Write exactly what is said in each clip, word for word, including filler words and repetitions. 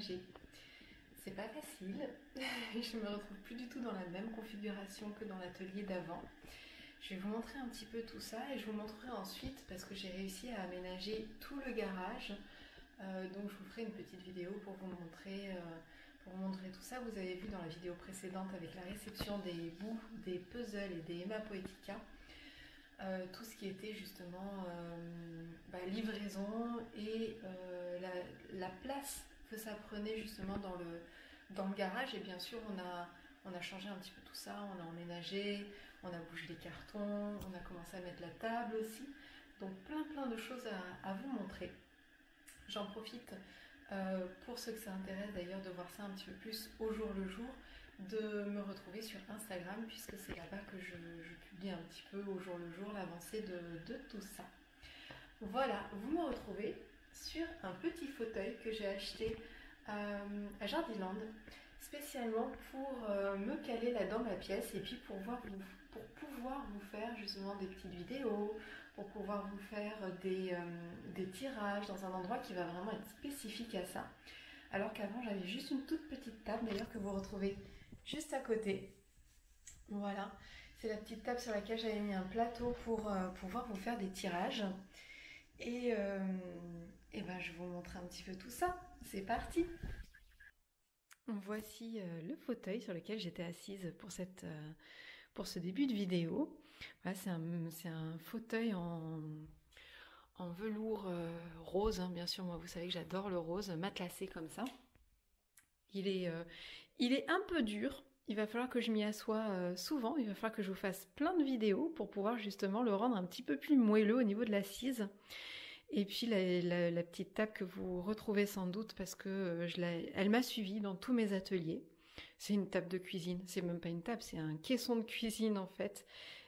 aménagé. C'est pas facile, je me retrouve plus du tout dans la même configuration que dans l'atelier d'avant. Je vais vous montrer un petit peu tout ça et je vous montrerai ensuite parce que j'ai réussi à aménager tout le garage. Euh, donc je vous ferai une petite vidéo pour vous montrer, euh, pour vous montrer tout ça. Vous avez vu dans la vidéo précédente avec la réception des bouts, des puzzles et des Hema Poetica, euh, tout ce qui était justement euh, bah, livraison et euh, la, la place que ça prenait justement dans le, dans le garage. Et bien sûr on a, on a changé un petit peu tout ça, on a emménagé, on a bougé les cartons, on a commencé à mettre la table aussi. Donc plein plein de choses à, à vous montrer. J'en profite euh, pour ceux que ça intéresse d'ailleurs de voir ça un petit peu plus au jour le jour, de me retrouver sur Instagram puisque c'est là-bas que je, je publie un petit peu au jour le jour l'avancée de, de tout ça. Voilà, vous me retrouvez sur un petit fauteuil que j'ai acheté euh, à Jardiland spécialement pour euh, me caler là dans ma pièce et puis pour, voir, pour pouvoir vous faire justement des petites vidéos, pour pouvoir vous faire des, euh, des tirages dans un endroit qui va vraiment être spécifique à ça. Alors qu'avant j'avais juste une toute petite table d'ailleurs que vous retrouvez juste à côté. Voilà, c'est la petite table sur laquelle j'avais mis un plateau pour euh, pouvoir vous faire des tirages. Et, euh, et ben je vais vous montrer un petit peu tout ça. C'est parti! Voici le fauteuil sur lequel j'étais assise pour, cette, pour ce début de vidéo. Voilà, c'est un, c'est un fauteuil en, en velours rose, hein, bien sûr. Moi, vous savez que j'adore le rose, matelassé comme ça. Il est, euh, il est un peu dur. Il va falloir que je m'y assoie souvent. Il va falloir que je vous fasse plein de vidéos pour pouvoir justement le rendre un petit peu plus moelleux au niveau de l'assise. Et puis la, la, la petite table que vous retrouvez sans doute parce que je l'ai, elle m'a suivie dans tous mes ateliers. C'est une table de cuisine, c'est même pas une table, c'est un caisson de cuisine en fait.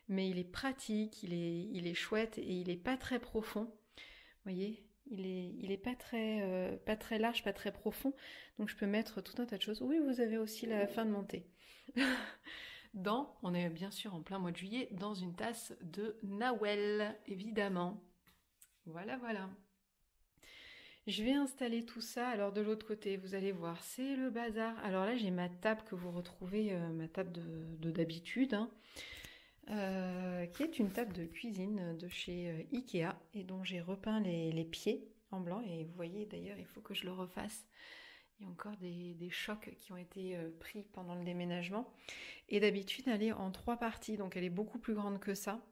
Mais il est pratique, il est, il est chouette et il est pas très profond. Vous voyez, il est, il est pas très, euh, pas très large, pas très profond. Donc je peux mettre tout un tas de choses. Oui, vous avez aussi la fin de montée. Dans, on est bien sûr en plein mois de juillet, dans une tasse de Nawel, évidemment. Voilà, voilà. Je vais installer tout ça. Alors de l'autre côté, vous allez voir, c'est le bazar. Alors là, j'ai ma table que vous retrouvez, euh, ma table de, de d'habitude, hein, euh, qui est une table de cuisine de chez euh, Ikea et dont j'ai repeint les, les pieds en blanc. Et vous voyez d'ailleurs, il faut que je le refasse. Il y a encore des, des chocs qui ont été euh, pris pendant le déménagement. Et d'habitude, elle est en trois parties, donc elle est beaucoup plus grande que ça.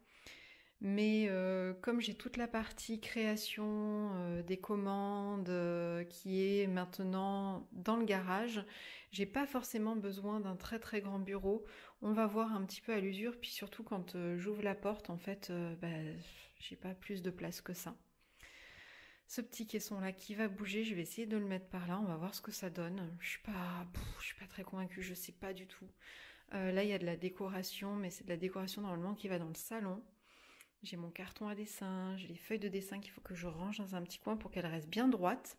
Mais euh, comme j'ai toute la partie création euh, des commandes euh, qui est maintenant dans le garage, j'ai pas forcément besoin d'un très très grand bureau. On va voir un petit peu à l'usure, puis surtout quand euh, j'ouvre la porte, en fait, euh, bah, j'ai pas plus de place que ça. Ce petit caisson là qui va bouger, je vais essayer de le mettre par là, on va voir ce que ça donne. Je suis pas, pff, je suis pas très convaincue, je sais pas du tout. Euh, là il y a de la décoration, mais c'est de la décoration normalement qui va dans le salon. J'ai mon carton à dessin, j'ai les feuilles de dessin qu'il faut que je range dans un petit coin pour qu'elles restent bien droites.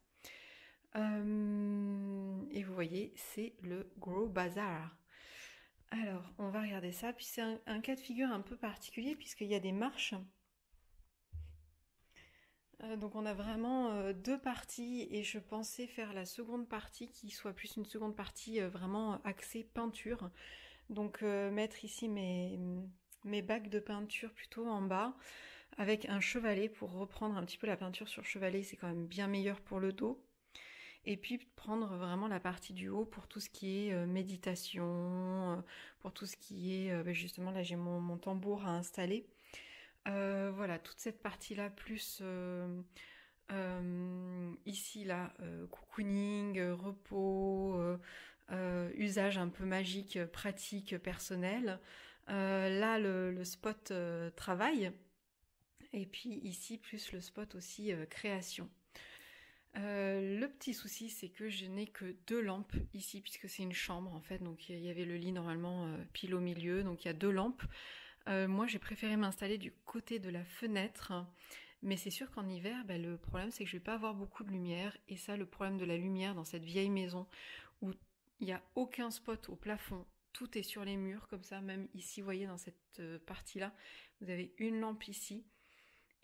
Euh, et vous voyez, c'est le gros bazar. Alors, on va regarder ça. Puis c'est un, un cas de figure un peu particulier puisqu'il y a des marches. Euh, donc on a vraiment euh, deux parties et je pensais faire la seconde partie qui soit plus une seconde partie euh, vraiment axée peinture. Donc euh, mettre ici mes... mes bacs de peinture plutôt en bas avec un chevalet pour reprendre un petit peu la peinture sur chevalet, c'est quand même bien meilleur pour le dos, et puis prendre vraiment la partie du haut pour tout ce qui est euh, méditation, pour tout ce qui est euh, justement là j'ai mon, mon tambour à installer, euh, voilà toute cette partie là plus euh, euh, ici là euh, cocooning, euh, repos, euh, euh, usage un peu magique, pratique, personnel. Euh, là le, le spot euh, travail et puis ici plus le spot aussi euh, création. Euh, le petit souci c'est que je n'ai que deux lampes ici puisque c'est une chambre en fait, donc il y avait le lit normalement euh, pile au milieu, donc il y a deux lampes. Euh, moi j'ai préféré m'installer du côté de la fenêtre, mais c'est sûr qu'en hiver bah, le problème c'est que je vais pas avoir beaucoup de lumière, et ça le problème de la lumière dans cette vieille maison où il n'y a aucun spot au plafond. Tout est sur les murs comme ça, même ici, vous voyez dans cette partie-là, vous avez une lampe ici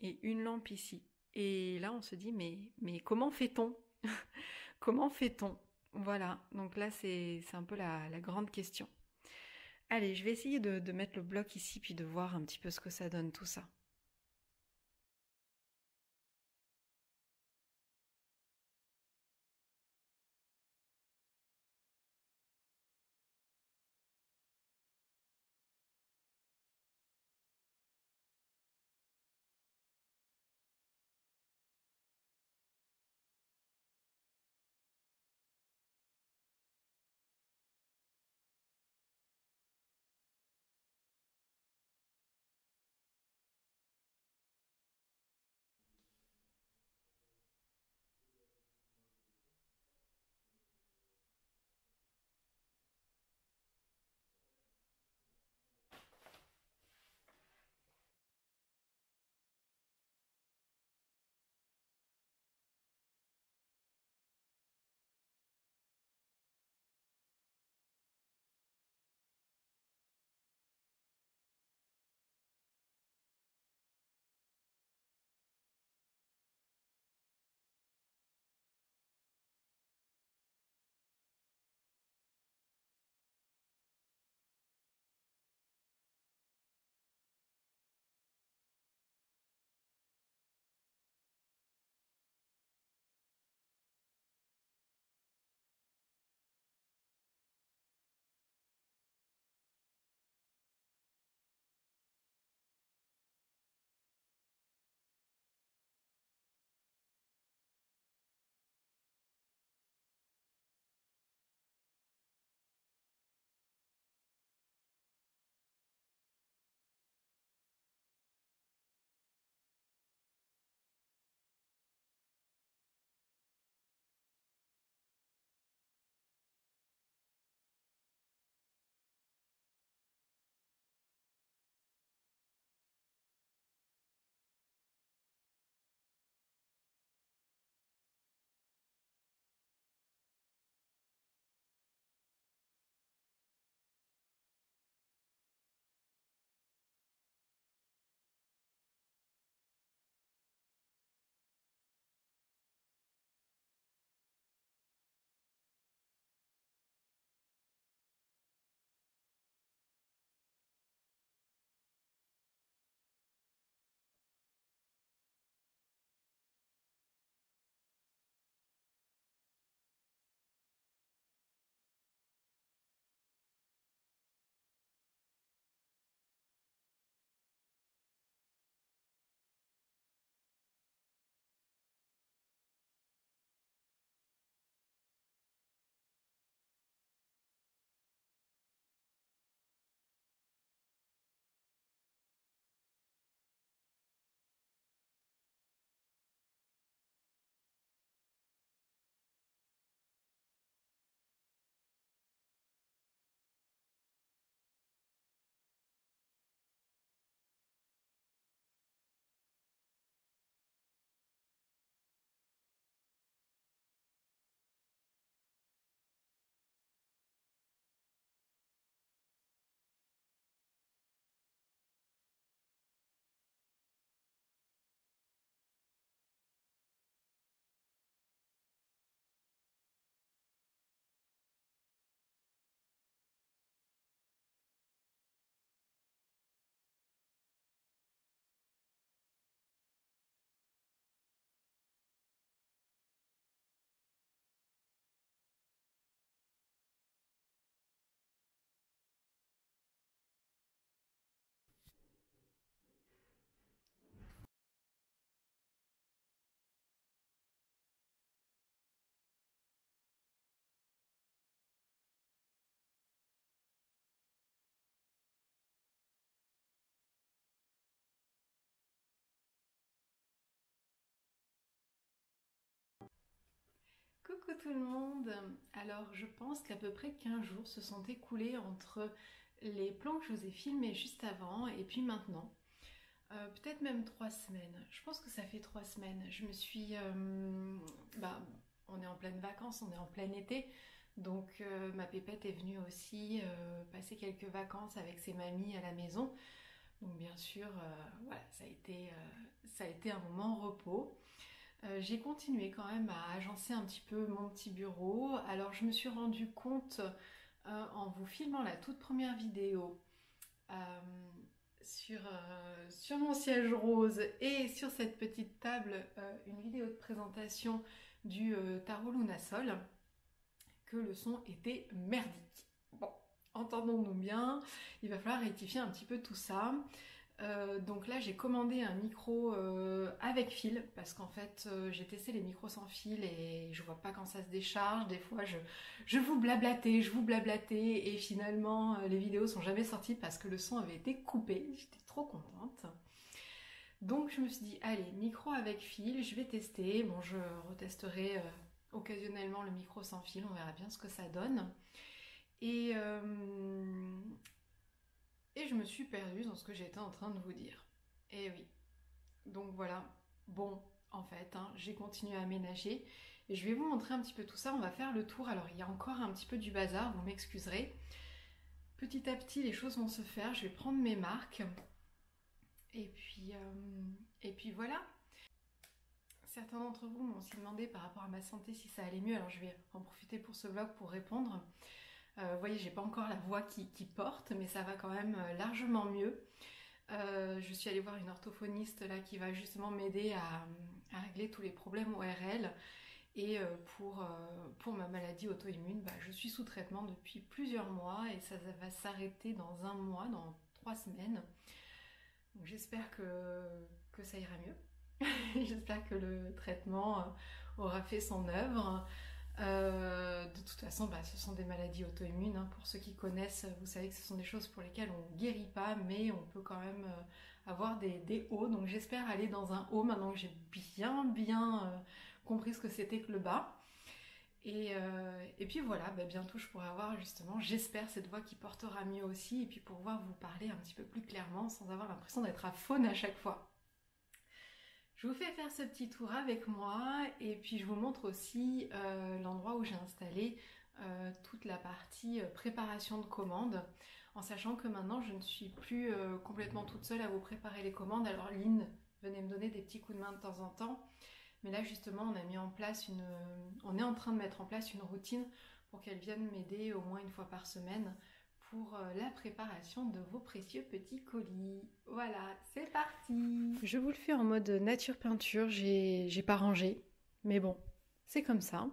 et une lampe ici. Et là, on se dit, mais, mais comment fait-on? Comment fait-on? Voilà, donc là c'est un peu la, la grande question. Allez, je vais essayer de, de mettre le bloc ici, puis de voir un petit peu ce que ça donne tout ça. Coucou tout le monde! Alors je pense qu'à peu près quinze jours se sont écoulés entre les plans que je vous ai filmés juste avant et puis maintenant. Euh, peut-être même trois semaines. Je pense que ça fait trois semaines. Je me suis... Euh, bah, on est en pleine vacances, on est en plein été. Donc euh, ma pépette est venue aussi euh, passer quelques vacances avec ses mamies à la maison. Donc bien sûr, euh, voilà, ça a été, euh, ça a été un moment repos. Euh, j'ai continué quand même à agencer un petit peu mon petit bureau. Alors je me suis rendu compte euh, en vous filmant la toute première vidéo euh, sur, euh, sur mon siège rose et sur cette petite table, euh, une vidéo de présentation du euh, tarot Luna Sol, que le son était merdique. Bon, entendons-nous bien, il va falloir rectifier un petit peu tout ça. Euh, donc là j'ai commandé un micro euh, avec fil, parce qu'en fait euh, j'ai testé les micros sans fil et je vois pas quand ça se décharge. Des fois je, je vous blablatais, je vous blablatais et finalement euh, les vidéos sont jamais sorties parce que le son avait été coupé. J'étais trop contente. Donc je me suis dit allez, micro avec fil, je vais tester. Bon, je retesterai euh, occasionnellement le micro sans fil, on verra bien ce que ça donne. Et... Euh... Et je me suis perdue dans ce que j'étais en train de vous dire. Et oui. Donc voilà. Bon, en fait, hein, j'ai continué à ménager. Et je vais vous montrer un petit peu tout ça. On va faire le tour. Alors, il y a encore un petit peu du bazar. Vous m'excuserez. Petit à petit, les choses vont se faire. Je vais prendre mes marques. Et puis, euh, et puis voilà. Certains d'entre vous m'ont aussi demandé par rapport à ma santé si ça allait mieux. Alors, je vais en profiter pour ce vlog pour répondre. Vous euh, voyez, j'ai pas encore la voix qui, qui porte, mais ça va quand même largement mieux. Euh, je suis allée voir une orthophoniste là qui va justement m'aider à, à régler tous les problèmes O R L. Et euh, pour, euh, pour ma maladie auto-immune, bah, je suis sous traitement depuis plusieurs mois et ça va s'arrêter dans un mois, dans trois semaines. Donc j'espère que, que ça ira mieux. J'espère que le traitement aura fait son œuvre. Euh, de toute façon, bah, ce sont des maladies auto-immunes, hein. Pour ceux qui connaissent, vous savez que ce sont des choses pour lesquelles on ne guérit pas, mais on peut quand même euh, avoir des, des hauts. Donc j'espère aller dans un haut maintenant que j'ai bien bien euh, compris ce que c'était que le bas. Et, euh, et puis voilà, bah, bientôt je pourrai avoir justement, j'espère, cette voix qui portera mieux aussi, et puis pouvoir vous parler un petit peu plus clairement sans avoir l'impression d'être à faune à chaque fois. Je vous fais faire ce petit tour avec moi et puis je vous montre aussi euh, l'endroit où j'ai installé euh, toute la partie préparation de commandes, en sachant que maintenant je ne suis plus euh, complètement toute seule à vous préparer les commandes. Alors Lynn venait me donner des petits coups de main de temps en temps, mais là justement on a mis en place une, on est en train de mettre en place une routine pour qu'elle vienne m'aider au moins une fois par semaine pour la préparation de vos précieux petits colis. Voilà, c'est parti. Je vous le fais en mode nature peinture, j'ai pas rangé, mais bon, c'est comme ça.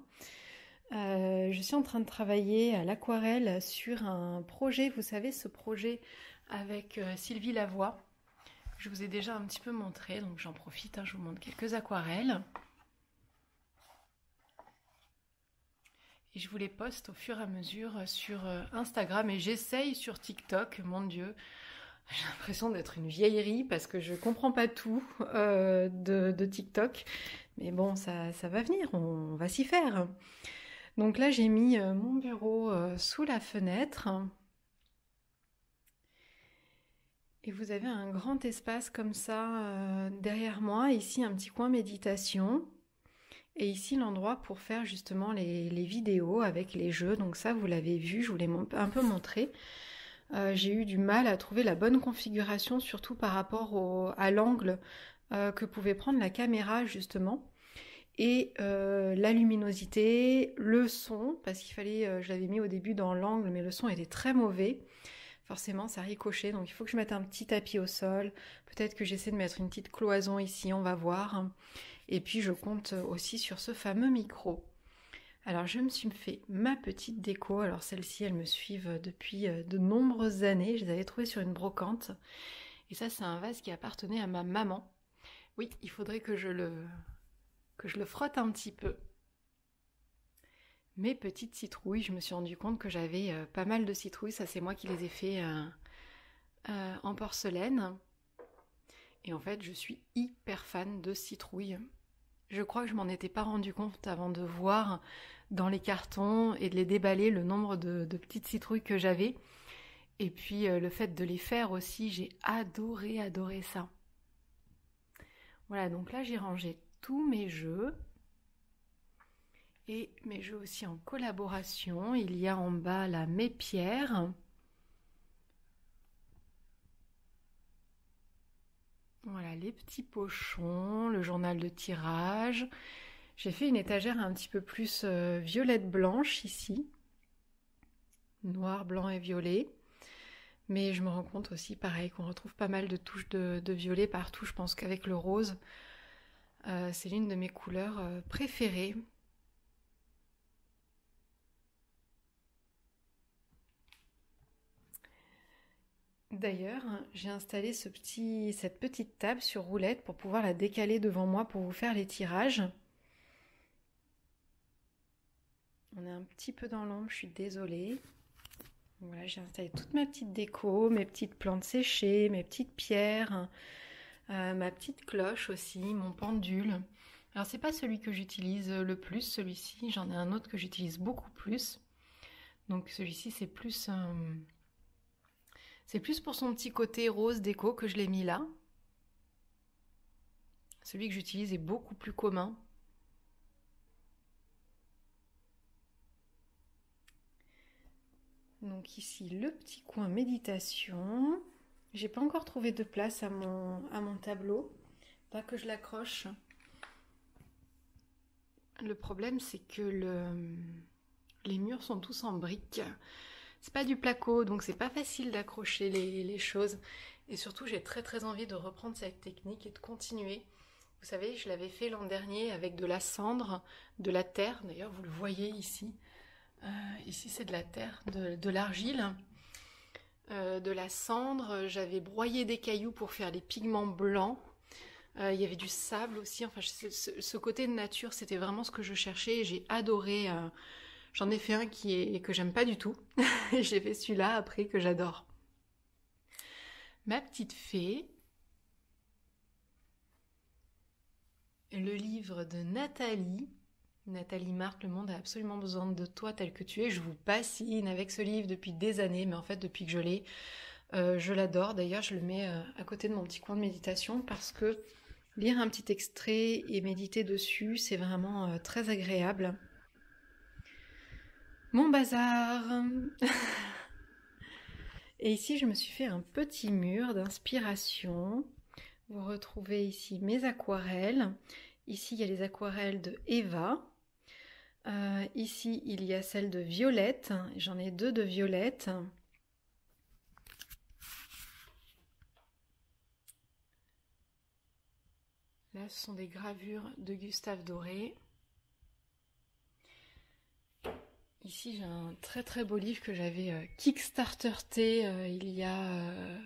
Euh, je suis en train de travailler à l'aquarelle sur un projet, vous savez, ce projet avec euh, Sylvie Lavoie. Je vous ai déjà un petit peu montré, donc j'en profite, hein, je vous montre quelques aquarelles. Et je vous les poste au fur et à mesure sur Instagram et j'essaye sur TikTok. Mon Dieu, j'ai l'impression d'être une vieillerie parce que je comprends pas tout euh, de, de TikTok. Mais bon, ça, ça va venir, on va s'y faire. Donc là, j'ai mis mon bureau sous la fenêtre. Et vous avez un grand espace comme ça euh, derrière moi. Ici, un petit coin méditation. Et ici l'endroit pour faire justement les, les vidéos avec les jeux. Donc ça vous l'avez vu, je vous l'ai un peu montré. Euh, j'ai eu du mal à trouver la bonne configuration, surtout par rapport au, à l'angle euh, que pouvait prendre la caméra justement. Et euh, la luminosité, le son, parce qu'il fallait, euh, je l'avais mis au début dans l'angle, mais le son était très mauvais. Forcément ça ricochait, donc il faut que je mette un petit tapis au sol. Peut-être que j'essaie de mettre une petite cloison ici, on va voir. Et puis je compte aussi sur ce fameux micro. Alors je me suis fait ma petite déco. Alors celles-ci, elles me suivent depuis de nombreuses années. Je les avais trouvées sur une brocante. Et ça, c'est un vase qui appartenait à ma maman. Oui, il faudrait que je le, que je le frotte un petit peu. Mes petites citrouilles, je me suis rendu compte que j'avais pas mal de citrouilles. Ça, c'est moi qui les ai fait euh, euh, en porcelaine. Et en fait, je suis hyper fan de citrouilles. Je crois que je m'en étais pas rendu compte avant de voir dans les cartons et de les déballer le nombre de, de petites citrouilles que j'avais. Et puis le fait de les faire aussi, j'ai adoré, adoré ça. Voilà, donc là j'ai rangé tous mes jeux. Et mes jeux aussi en collaboration. Il y a en bas là mes pierres. Voilà, les petits pochons, le journal de tirage. J'ai fait une étagère un petit peu plus euh, violette blanche ici. Noir, blanc et violet. Mais je me rends compte aussi, pareil, qu'on retrouve pas mal de touches de, de violet partout. Je pense qu'avec le rose, euh, c'est l'une de mes couleurs euh, préférées. D'ailleurs, j'ai installé ce petit, cette petite table sur roulette pour pouvoir la décaler devant moi pour vous faire les tirages. On est un petit peu dans l'ombre, je suis désolée. Voilà, j'ai installé toute ma petite déco, mes petites plantes séchées, mes petites pierres, euh, ma petite cloche aussi, mon pendule. Alors c'est pas celui que j'utilise le plus, celui-ci, j'en ai un autre que j'utilise beaucoup plus. Donc celui-ci c'est plus... Euh... C'est plus pour son petit côté rose déco que je l'ai mis là. Celui que j'utilise est beaucoup plus commun. Donc ici, le petit coin méditation. J'ai pas encore trouvé de place à mon, à mon tableau. Pas que je l'accroche. Le problème, c'est que le, les murs sont tous en briques. C'est pas du placo, donc c'est pas facile d'accrocher les, les choses. Et surtout, j'ai très très envie de reprendre cette technique et de continuer. Vous savez, je l'avais fait l'an dernier avec de la cendre, de la terre. D'ailleurs, vous le voyez ici. Euh, ici, c'est de la terre, de, de l'argile, euh, de la cendre. J'avais broyé des cailloux pour faire les pigments blancs. Euh, il y avait du sable aussi. Enfin, ce, ce côté de nature, c'était vraiment ce que je cherchais. J'ai adoré... Euh, J'en ai fait un qui est, que j'aime pas du tout. J'ai fait celui-là après que j'adore. Ma petite fée. Le livre de Nathalie. Nathalie Marc, le monde a absolument besoin de toi tel que tu es. Je vous bassine avec ce livre depuis des années. Mais en fait, depuis que je l'ai, euh, je l'adore. D'ailleurs, je le mets euh, à côté de mon petit coin de méditation. Parce que lire un petit extrait et méditer dessus, c'est vraiment euh, très agréable. Mon bazar. Et ici, je me suis fait un petit mur d'inspiration. Vous retrouvez ici mes aquarelles. Ici, il y a les aquarelles de Eva. Euh, ici, il y a celle de Violette. J'en ai deux de Violette. Là, ce sont des gravures de Gustave Doré. Ici, j'ai un très très beau livre que j'avais euh, Kickstarter-té euh, il y a... Euh,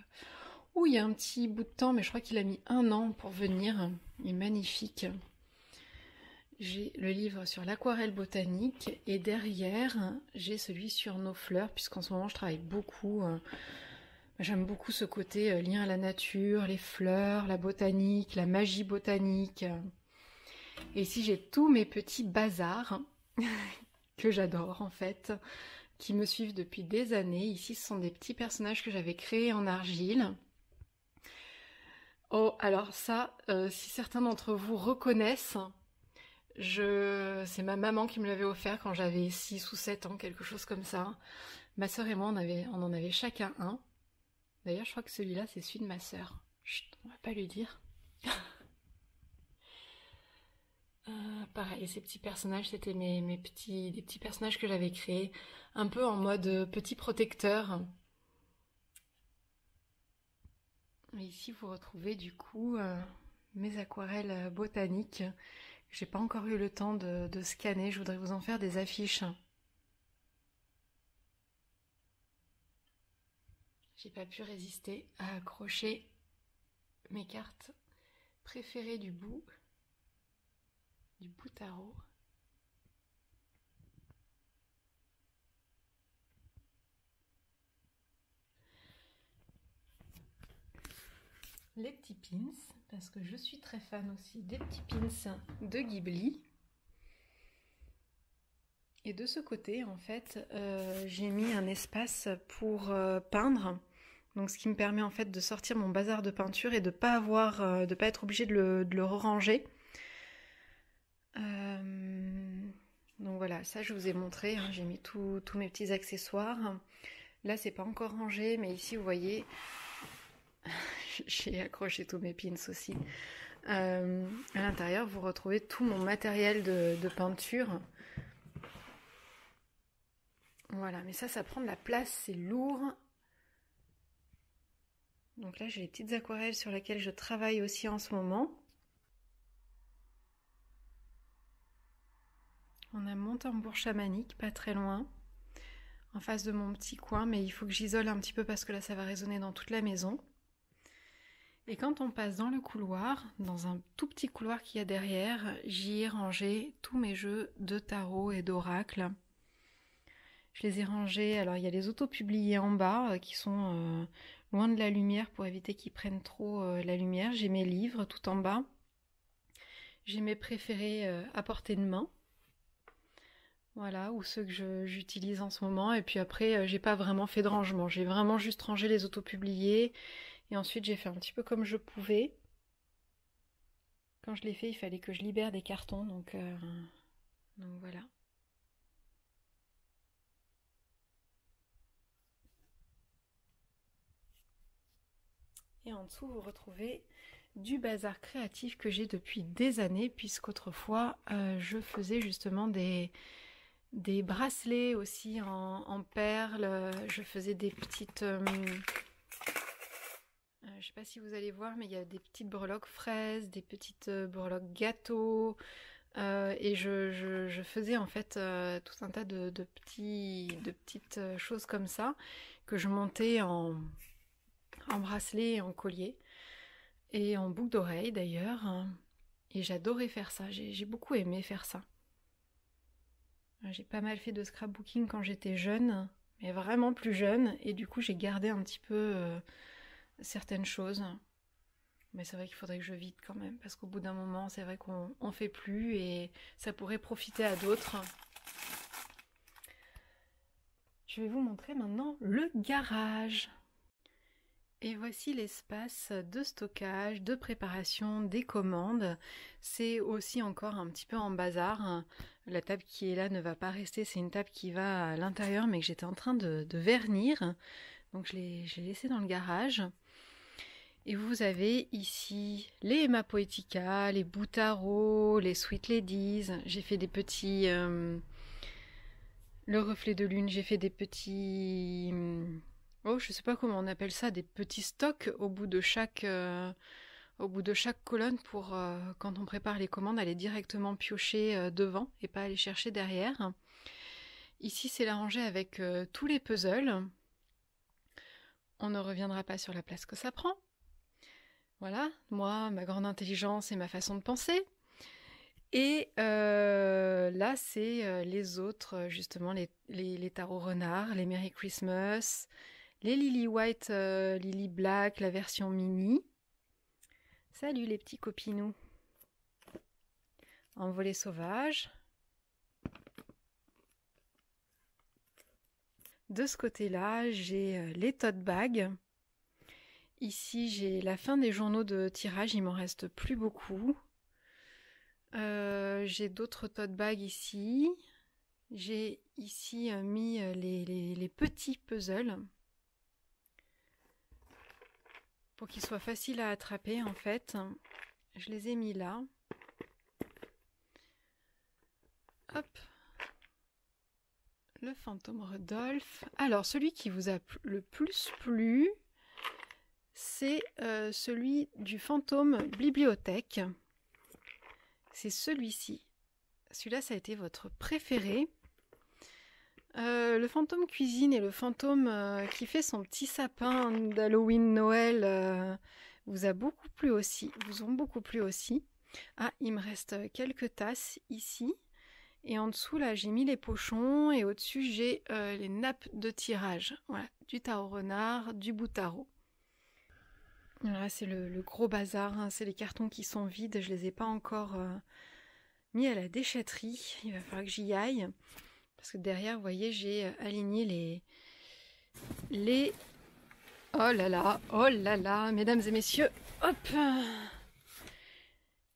où il y a un petit bout de temps, mais je crois qu'il a mis un an pour venir. Il est magnifique. J'ai le livre sur l'aquarelle botanique et derrière, j'ai celui sur nos fleurs, puisqu'en ce moment, je travaille beaucoup. Euh, J'aime beaucoup ce côté euh, lien à la nature, les fleurs, la botanique, la magie botanique. Et ici, j'ai tous mes petits bazars que j'adore en fait, qui me suivent depuis des années. Ici, ce sont des petits personnages que j'avais créés en argile. Oh, alors ça, euh, si certains d'entre vous reconnaissent, je... c'est ma maman qui me l'avait offert quand j'avais six ou sept ans, quelque chose comme ça. Ma sœur et moi, on, avait... on en avait chacun un. D'ailleurs, je crois que celui-là, c'est celui de ma sœur. Chut, on va pas lui dire. Euh, pareil, ces petits personnages, c'était mes, mes petits, des petits personnages que j'avais créés, un peu en mode petit protecteur. Et ici, vous retrouvez du coup euh, mes aquarelles botaniques. J'ai pas encore eu le temps de, de scanner, je voudrais vous en faire des affiches. J'ai pas pu résister à accrocher mes cartes préférées du bout. Du Boutarro. Les petits pins, parce que je suis très fan aussi des petits pins de Ghibli. Et de ce côté, en fait, euh, j'ai mis un espace pour euh, peindre. Donc ce qui me permet en fait de sortir mon bazar de peinture et de pas avoir, euh, de pas être obligée de le, de le ranger. Euh, donc voilà, ça je vous ai montré, hein, j'ai mis tous mes petits accessoires. Là c'est pas encore rangé, mais ici vous voyez j'ai accroché tous mes pins aussi. Euh, à l'intérieur, vous retrouvez tout mon matériel de, de peinture. Voilà, mais ça, ça prend de la place, c'est lourd. Donc là, j'ai les petites aquarelles sur lesquelles je travaille aussi en ce moment. On a mon tambour chamanique, pas très loin, en face de mon petit coin, mais il faut que j'isole un petit peu parce que là, ça va résonner dans toute la maison. Et quand on passe dans le couloir, dans un tout petit couloir qu'il y a derrière, j'y ai rangé tous mes jeux de tarot et d'oracle. Je les ai rangés, alors il y a les auto-publiés en bas euh, qui sont euh, loin de la lumière pour éviter qu'ils prennent trop euh, la lumière. J'ai mes livres tout en bas. J'ai mes préférés euh, à portée de main. Voilà, ou ceux que j'utilise en ce moment. Et puis après, euh, j'ai pas vraiment fait de rangement. J'ai vraiment juste rangé les auto-publiés. Et ensuite, j'ai fait un petit peu comme je pouvais. Quand je l'ai fait, il fallait que je libère des cartons. Donc, euh, donc voilà. Et en dessous, vous retrouvez du bazar créatif que j'ai depuis des années. Puisqu'autrefois, euh, je faisais justement des... des bracelets aussi en, en perles. Je faisais des petites... Euh, je sais pas si vous allez voir, mais il y a des petites breloques fraises, des petites breloques gâteaux. Euh, et je, je, je faisais en fait euh, tout un tas de, de, petits, de petites choses comme ça que je montais en, en bracelet et en collier. Et en boucle d'oreille d'ailleurs. Et j'adorais faire ça. J'ai, j'ai beaucoup aimé faire ça. J'ai pas mal fait de scrapbooking quand j'étais jeune, mais vraiment plus jeune, et du coup j'ai gardé un petit peu euh, certaines choses. Mais c'est vrai qu'il faudrait que je vide quand même, parce qu'au bout d'un moment, c'est vrai qu'on en fait plus, et ça pourrait profiter à d'autres. Je vais vous montrer maintenant le garage. Et voici l'espace de stockage, de préparation, des commandes. C'est aussi encore un petit peu en bazar. La table qui est là ne va pas rester, c'est une table qui va à l'intérieur mais que j'étais en train de, de vernir. Donc je l'ai laissée dans le garage. Et vous avez ici les Hema Poetica, les Boutarro, les Sweet Ladies. J'ai fait des petits... Euh, le reflet de lune, j'ai fait des petits... Oh, je sais pas comment on appelle ça, des petits stocks au bout de chaque, euh, au bout de chaque colonne pour, euh, quand on prépare les commandes, aller directement piocher euh, devant et pas aller chercher derrière. Ici, c'est la rangée avec euh, tous les puzzles. On ne reviendra pas sur la place que ça prend. Voilà, moi, ma grande intelligence et ma façon de penser. Et euh, là, c'est euh, les autres, justement, les, les, les tarots renards, les Merry Christmas... Les Lili White, euh, Lili Black, la version Mimi. Salut les petits copinous. Envolée sauvage. De ce côté-là, j'ai euh, les tote bags. Ici, j'ai la fin des journaux de tirage, il m'en reste plus beaucoup. Euh, j'ai d'autres tote bags ici. J'ai ici euh, mis euh, les, les, les petits puzzles. Pour qu'ils soient faciles à attraper, en fait, je les ai mis là. Hop, le fantôme Rodolphe. Alors, celui qui vous a le plus plu, c'est euh, celui du fantôme bibliothèque. C'est celui-ci. Celui-là, ça a été votre préféré. Euh, le fantôme cuisine et le fantôme euh, qui fait son petit sapin d'Halloween Noël euh, vous a beaucoup plu aussi, vous ont beaucoup plu aussi. Ah, il me reste quelques tasses ici. Et en dessous, là, j'ai mis les pochons et au-dessus, j'ai euh, les nappes de tirage. Voilà, du tarot renard, du Boutarro. Là, c'est le, le gros bazar, hein. C'est les cartons qui sont vides, je les ai pas encore euh, mis à la déchetterie. Il va falloir que j'y aille. Parce que derrière, vous voyez, j'ai aligné les... les... Oh là là, oh là là, mesdames et messieurs, hop!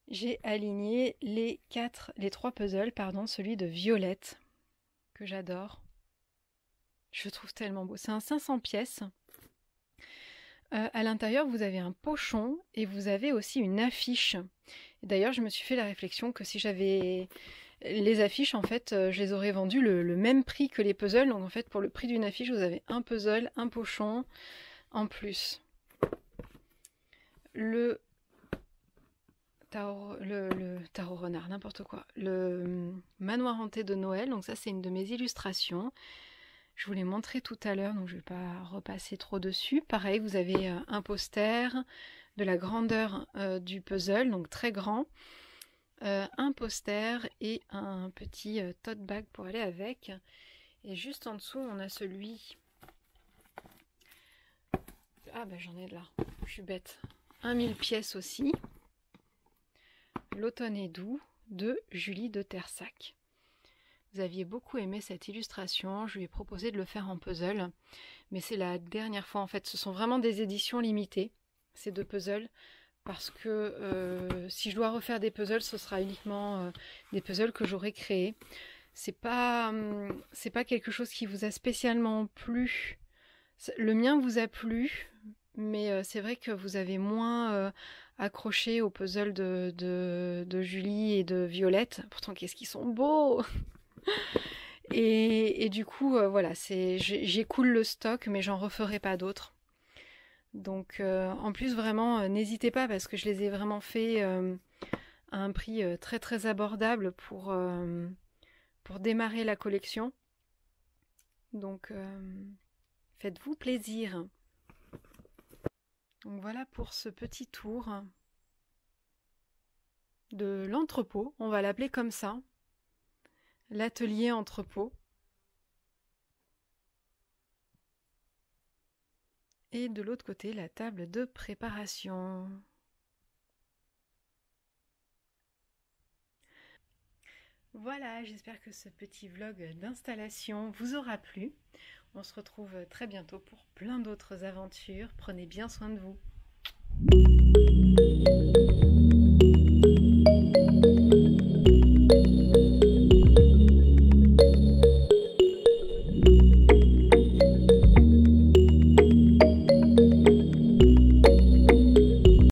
J'ai aligné les quatre, les trois puzzles, pardon, celui de Violette, que j'adore. Je trouve tellement beau. C'est un cinq cents pièces. Euh, à l'intérieur, vous avez un pochon et vous avez aussi une affiche. D'ailleurs, je me suis fait la réflexion que si j'avais les affiches, en fait, je les aurais vendues le, le même prix que les puzzles. Donc, en fait, pour le prix d'une affiche, vous avez un puzzle, un pochon en plus. Le tarot, le, le tarot renard, n'importe quoi. Le manoir hanté de Noël. Donc ça, c'est une de mes illustrations. Je vous l'ai montré tout à l'heure, donc je ne vais pas repasser trop dessus. Pareil, vous avez un poster de la grandeur euh, du puzzle, donc très grand. Euh, un poster et un petit euh, tote bag pour aller avec. Et juste en dessous, on a celui... Ah ben j'en ai de là, je suis bête. mille pièces aussi. L'automne est doux de Julie de Tersac. Vous aviez beaucoup aimé cette illustration, je lui ai proposé de le faire en puzzle, mais c'est la dernière fois en fait. Ce sont vraiment des éditions limitées, ces deux puzzles, parce que euh, si je dois refaire des puzzles, ce sera uniquement euh, des puzzles que j'aurai créés. C'est pas, hum, c'est pas quelque chose qui vous a spécialement plu. Le mien vous a plu, mais euh, c'est vrai que vous avez moins... Euh, accrochés au puzzle de, de, de Julie et de Violette. Pourtant, qu'est-ce qu'ils sont beaux. et, et du coup, euh, voilà, j'écoule le stock, mais j'en referai pas d'autres. Donc, euh, en plus, vraiment, euh, n'hésitez pas, parce que je les ai vraiment fait euh, à un prix euh, très, très abordable pour, euh, pour démarrer la collection. Donc, euh, faites-vous plaisir. Donc voilà pour ce petit tour de l'entrepôt, on va l'appeler comme ça, l'atelier entrepôt, et de l'autre côté la table de préparation. Voilà, j'espère que ce petit vlog d'installation vous aura plu. On se retrouve très bientôt pour plein d'autres aventures. Prenez bien soin de vous.